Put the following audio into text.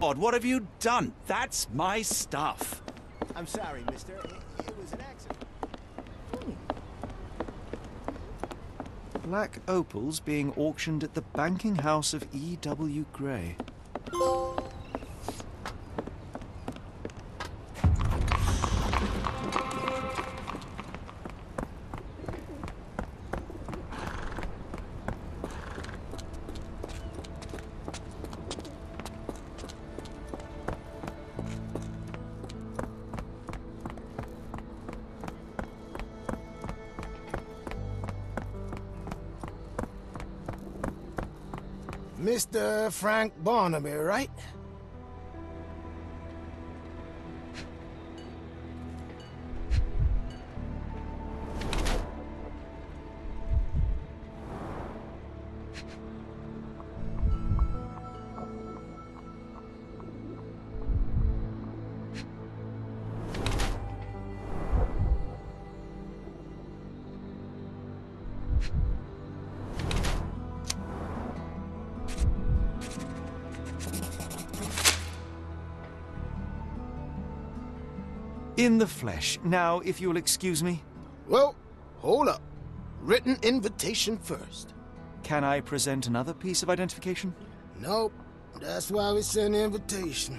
God, what have you done? That's my stuff. I'm sorry, mister. It was an accident. Black opals being auctioned at the banking house of E.W. Gray. Mr. Frank Barnaby, right? In the flesh. Now, if you'll excuse me. Well, hold up. Written invitation first. Can I present another piece of identification? Nope. That's why we sent an invitation.